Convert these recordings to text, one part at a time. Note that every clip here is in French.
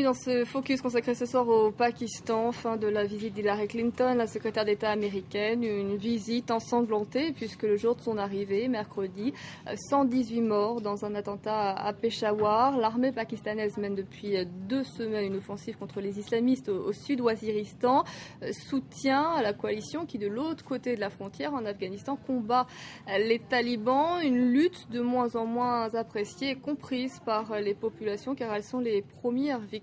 Dans ce focus consacré ce soir au Pakistan, fin de la visite d'Hillary Clinton, la secrétaire d'État américaine, une visite ensanglantée puisque le jour de son arrivée, mercredi, 118 morts dans un attentat à Peshawar. L'armée pakistanaise mène depuis 2 semaines une offensive contre les islamistes au sud Waziristan, soutien à la coalition qui de l'autre côté de la frontière en Afghanistan combat les talibans, une lutte de moins en moins appréciée et comprise par les populations car elles sont les premières victimes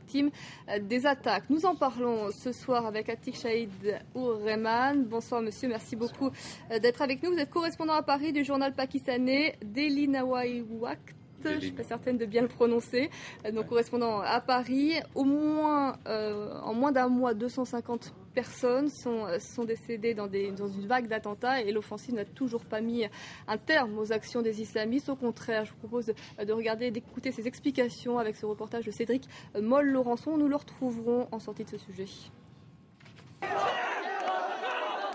des attaques. Nous en parlons ce soir avec Atik Shahid Oureman. Bonsoir monsieur, merci beaucoup d'être avec nous. Vous êtes correspondant à Paris du journal pakistanais Daily Nawai Waqt. Je ne suis pas certaine de bien le prononcer. Donc correspondant à Paris, au moins en moins d'un mois, 250 personnes sont décédées dans une vague d'attentats et l'offensive n'a toujours pas mis un terme aux actions des islamistes. Au contraire, je vous propose de regarder, d'écouter ces explications avec ce reportage de Cédric Moll-Laurençon. Nous le retrouverons en sortie de ce sujet.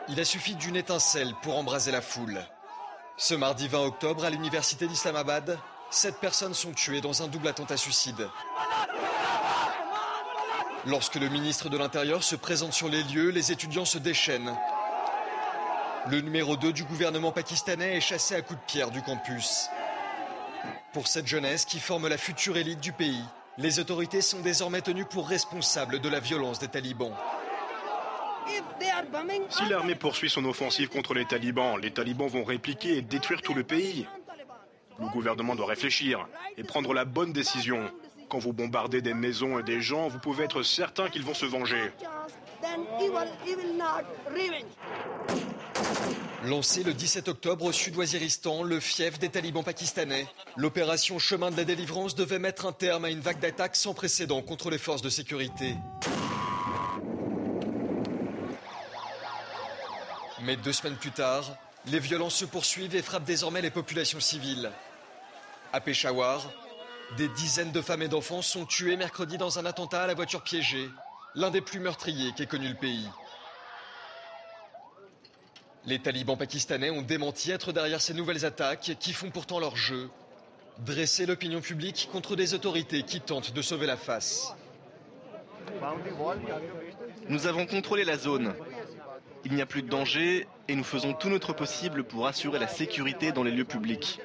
Il a suffi d'une étincelle pour embraser la foule. Ce mardi 20 octobre, à l'université d'Islamabad, 7 personnes sont tuées dans un double attentat suicide. Lorsque le ministre de l'Intérieur se présente sur les lieux, les étudiants se déchaînent. Le numéro 2 du gouvernement pakistanais est chassé à coups de pierre du campus. Pour cette jeunesse qui forme la future élite du pays, les autorités sont désormais tenues pour responsables de la violence des talibans. Si l'armée poursuit son offensive contre les talibans vont répliquer et détruire tout le pays. Le gouvernement doit réfléchir et prendre la bonne décision. Quand vous bombardez des maisons et des gens, vous pouvez être certain qu'ils vont se venger. Lancé le 17 octobre au sud Waziristan, le fief des talibans pakistanais, l'opération Chemin de la Délivrance devait mettre un terme à une vague d'attaques sans précédent contre les forces de sécurité. Mais 2 semaines plus tard, les violences se poursuivent et frappent désormais les populations civiles. À Peshawar, des dizaines de femmes et d'enfants sont tués mercredi dans un attentat à la voiture piégée, l'un des plus meurtriers qu'ait connu le pays. Les talibans pakistanais ont démenti être derrière ces nouvelles attaques qui font pourtant leur jeu. Dresser l'opinion publique contre des autorités qui tentent de sauver la face. Nous avons contrôlé la zone. Il n'y a plus de danger et nous faisons tout notre possible pour assurer la sécurité dans les lieux publics.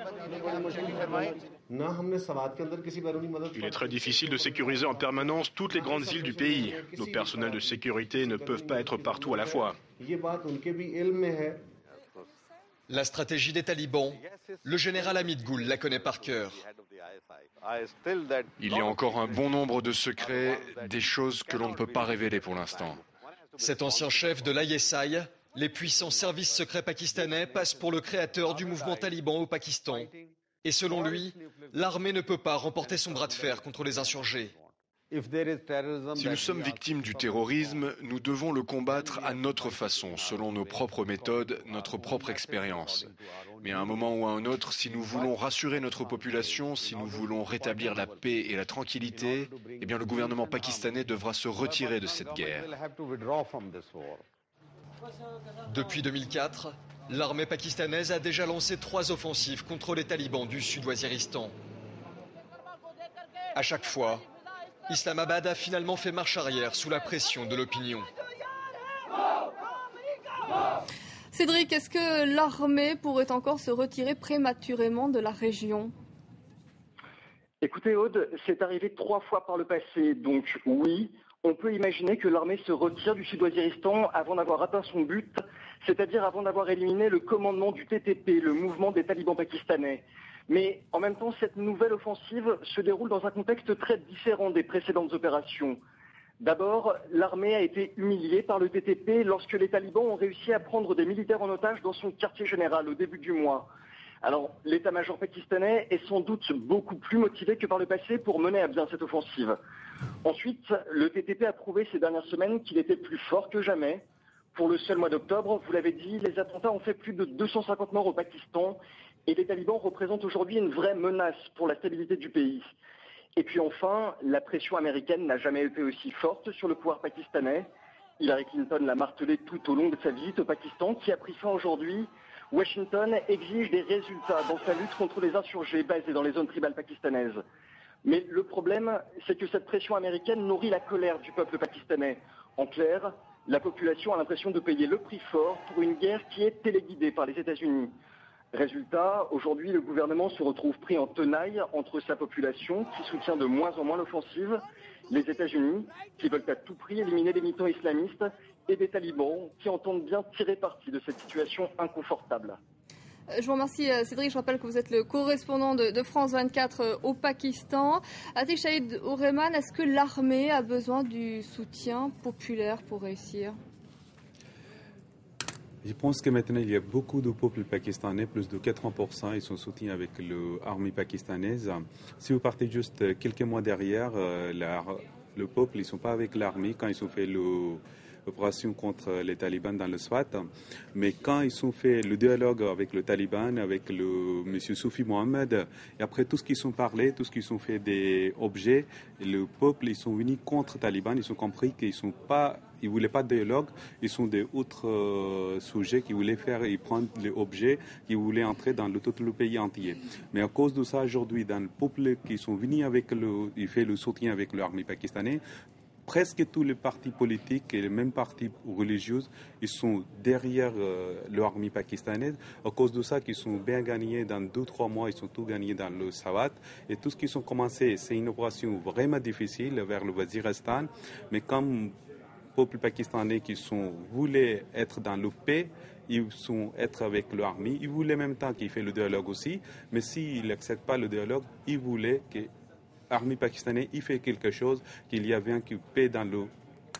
Il est très difficile de sécuriser en permanence toutes les grandes îles du pays. Nos personnels de sécurité ne peuvent pas être partout à la fois. La stratégie des talibans, le général Hamid Ghoul la connaît par cœur. Il y a encore un bon nombre de secrets, des choses que l'on ne peut pas révéler pour l'instant. Cet ancien chef de l'ISI, les puissants services secrets pakistanais, passe pour le créateur du mouvement taliban au Pakistan. Et selon lui, l'armée ne peut pas remporter son bras de fer contre les insurgés. Si nous sommes victimes du terrorisme, nous devons le combattre à notre façon, selon nos propres méthodes, notre propre expérience. Mais à un moment ou à un autre, si nous voulons rassurer notre population, si nous voulons rétablir la paix et la tranquillité, eh bien le gouvernement pakistanais devra se retirer de cette guerre. Depuis 2004, l'armée pakistanaise a déjà lancé 3 offensives contre les talibans du sud-Waziristan. À chaque fois, Islamabad a finalement fait marche arrière sous la pression de l'opinion. Cédric, est-ce que l'armée pourrait encore se retirer prématurément de la région ? Écoutez Aude, c'est arrivé 3 fois par le passé, donc oui, on peut imaginer que l'armée se retire du sud-Waziristan avant d'avoir atteint son but, c'est-à-dire avant d'avoir éliminé le commandement du TTP, le mouvement des talibans pakistanais. Mais en même temps, cette nouvelle offensive se déroule dans un contexte très différent des précédentes opérations. D'abord, l'armée a été humiliée par le TTP lorsque les talibans ont réussi à prendre des militaires en otage dans son quartier général au début du mois. Alors, l'état-major pakistanais est sans doute beaucoup plus motivé que par le passé pour mener à bien cette offensive. Ensuite, le TTP a prouvé ces dernières semaines qu'il était plus fort que jamais. Pour le seul mois d'octobre, vous l'avez dit, les attentats ont fait plus de 250 morts au Pakistan et les talibans représentent aujourd'hui une vraie menace pour la stabilité du pays. Et puis enfin, la pression américaine n'a jamais été aussi forte sur le pouvoir pakistanais. Hillary Clinton l'a martelé tout au long de sa visite au Pakistan qui a pris fin aujourd'hui. Washington exige des résultats dans sa lutte contre les insurgés basés dans les zones tribales pakistanaises. Mais le problème, c'est que cette pression américaine nourrit la colère du peuple pakistanais. En clair, la population a l'impression de payer le prix fort pour une guerre qui est téléguidée par les États-Unis. Résultat, aujourd'hui, le gouvernement se retrouve pris en tenaille entre sa population, qui soutient de moins en moins l'offensive, les États-Unis, qui veulent à tout prix éliminer les militants islamistes, et des talibans, qui entendent bien tirer parti de cette situation inconfortable. Je vous remercie Cédric, je rappelle que vous êtes le correspondant de France 24 au Pakistan. Atik Shahid Oureman, est-ce que l'armée a besoin du soutien populaire pour réussir? Je pense que maintenant il y a beaucoup de peuples pakistanais, plus de 80%, ils sont soutenus avec l'armée pakistanaise. Si vous partez juste quelques mois derrière, le peuple, ils ne sont pas avec l'armée quand ils ont fait l'opération contre les talibans dans le Swat. Mais quand ils ont fait le dialogue avec le taliban, avec le monsieur Soufi Mohamed, et après tout ce qu'ils ont parlé, tout ce qu'ils ont fait des objets, le peuple, ils sont unis contre les talibans, ils ont compris qu'ils ne sont pas... Ils ne voulaient pas de dialogue, ils sont des autres sujets qui voulaient faire et prendre les objets, qui voulaient entrer dans tout le pays entier. Mais à cause de ça, aujourd'hui, dans le peuple qui sont venus avec ils font le soutien avec l'armée pakistanaise, presque tous les partis politiques et les mêmes partis religieux, ils sont derrière l'armée pakistanaise. À cause de ça, qu'ils sont bien gagnés dans 2-3 mois, ils sont tous gagnés dans le Swat. Et tout ce qu'ils ont commencé, c'est une opération vraiment difficile vers le Waziristan. Mais comme peuple pakistanais qui voulaient être dans le paix, ils sont être avec l'armée, ils voulaient en même temps qu'ils fassent le dialogue aussi, mais s'ils n'acceptent pas le dialogue, ils voulaient que l'armée pakistanaise fasse quelque chose, qu'il y avait un paix dans le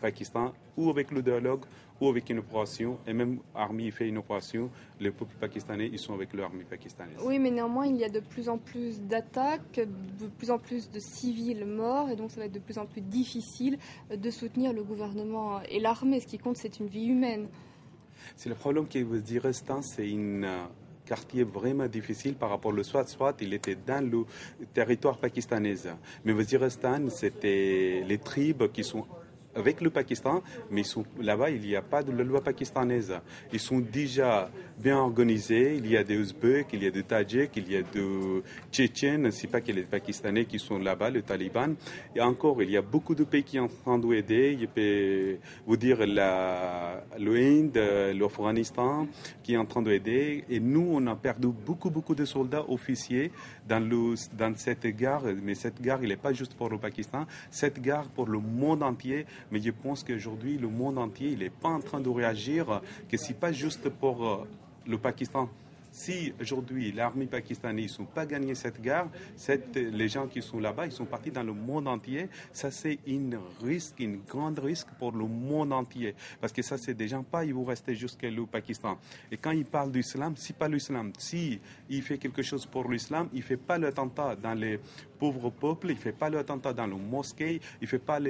Pakistan, ou avec le dialogue, ou avec une opération, et même l'armée fait une opération, les peuples pakistanais, ils sont avec l'armée pakistanaise. Oui, mais néanmoins, il y a de plus en plus d'attaques, de plus en plus de civils morts, et donc ça va être de plus en plus difficile de soutenir le gouvernement et l'armée. Ce qui compte, c'est une vie humaine. C'est le problème qui vous dit restant, c'est une... quartier vraiment difficile par rapport au Swat. Swat, il était dans le territoire pakistanais. Mais Waziristan, c'était les tribus qui sont avec le Pakistan, mais là-bas, il n'y a pas de la loi pakistanaise. Ils sont déjà bien organisés. Il y a des Ouzbeks, il y a des Tadjiks, il y a des Tchétchènes, c'est pas que les Pakistanais qui sont là-bas, les talibans. Et encore, il y a beaucoup de pays qui sont en train d'aider. Je peux vous dire l'Inde, l'Afghanistan qui est en train d'aider. Et nous, on a perdu beaucoup de soldats officiers dans cette guerre. Mais cette guerre, il n'est pas juste pour le Pakistan. Cette guerre pour le monde entier. Mais je pense qu'aujourd'hui, le monde entier, il n'est pas en train de réagir, que ce n'est pas juste pour le Pakistan. Si aujourd'hui, l'armée pakistanaise n'a pas gagné cette guerre, les gens qui sont là-bas, ils sont partis dans le monde entier. Ça, c'est un grand risque pour le monde entier. Parce que ça, c'est des gens, ils vont rester jusqu'à le Pakistan. Et quand ils parlent d'islam, c'est pas l'islam. Si il fait quelque chose pour l'islam, il ne fait pas l'attentat dans les pauvres peuples, il ne fait pas l'attentat dans les mosquées, il ne fait pas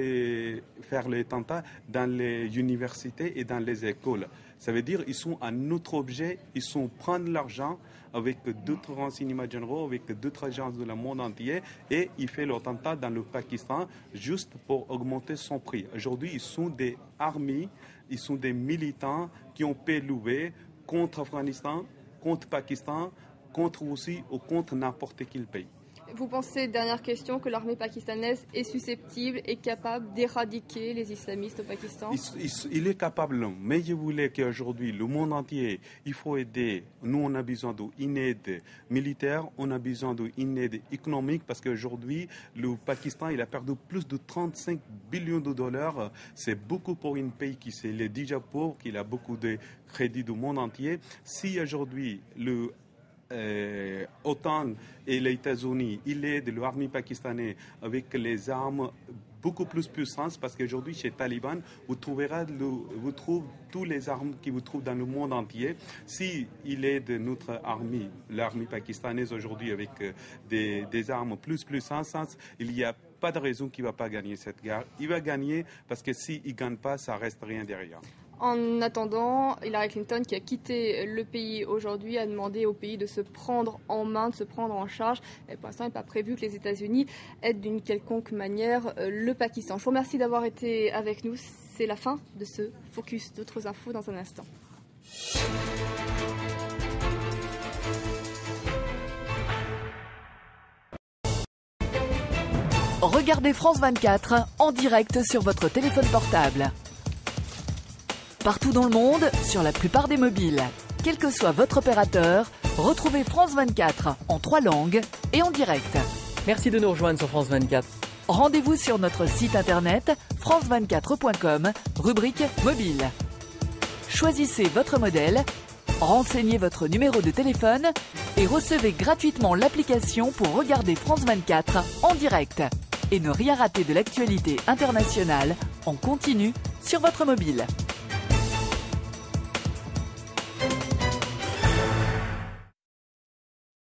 faire l'attentat dans les universités et dans les écoles. Ça veut dire qu'ils sont un autre objet, ils sont prendre l'argent avec d'autres renseignements généraux, avec d'autres agences du monde entier, et ils font l'attentat dans le Pakistan juste pour augmenter son prix. Aujourd'hui, ils sont des armées, ils sont des militants qui ont PLV contre Afghanistan, contre Pakistan, contre Russie ou contre n'importe quel pays. Vous pensez, dernière question, que l'armée pakistanaise est susceptible et capable d'éradiquer les islamistes au Pakistan? Il est capable, mais je voulais qu'aujourd'hui, le monde entier, il faut aider. Nous, on a besoin d'une aide militaire, on a besoin d'une aide économique, parce qu'aujourd'hui, le Pakistan, il a perdu plus de 35 billions de dollars. C'est beaucoup pour un pays qui est déjà pauvre, qui a beaucoup de crédits du monde entier. Si aujourd'hui, l'OTAN et les États-Unis, il aide l'armée pakistanaise avec les armes beaucoup plus puissantes, parce qu'aujourd'hui chez Taliban, vous trouvez toutes les armes qui vous trouvent dans le monde entier. Si il aide notre armée, l'armée pakistanaise aujourd'hui avec des armes plus puissantes, il n'y a pas de raison qu'il ne va pas gagner cette guerre. Il va gagner parce que s'il ne gagne pas, ça ne reste rien derrière. En attendant, Hillary Clinton, qui a quitté le pays aujourd'hui, a demandé au pays de se prendre en main, de se prendre en charge. Et pour l'instant, il n'est pas prévu que les États-Unis aident d'une quelconque manière le Pakistan. Je vous remercie d'avoir été avec nous. C'est la fin de ce Focus. D'autres infos dans un instant. Regardez France 24 en direct sur votre téléphone portable. Partout dans le monde, sur la plupart des mobiles. Quel que soit votre opérateur, retrouvez France 24 en 3 langues et en direct. Merci de nous rejoindre sur France 24. Rendez-vous sur notre site internet france24.com, rubrique mobile. Choisissez votre modèle, renseignez votre numéro de téléphone et recevez gratuitement l'application pour regarder France 24 en direct. Et ne rien rater de l'actualité internationale en continu sur votre mobile.